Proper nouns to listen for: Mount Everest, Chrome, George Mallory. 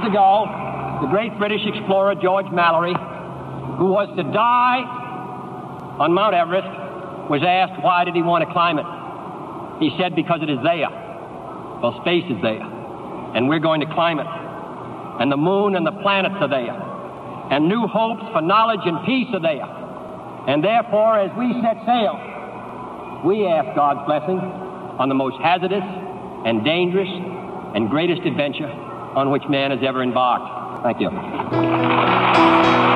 years ago, the great British explorer George Mallory, who was to die on Mount Everest, was asked why did he want to climb it. He said, because it is there. Well, space is there, and we're going to climb it. And the moon and the planets are there, and new hopes for knowledge and peace are there. And therefore, as we set sail, we ask God's blessing on the most hazardous and dangerous and greatest adventure on which man has ever embarked. Thank you.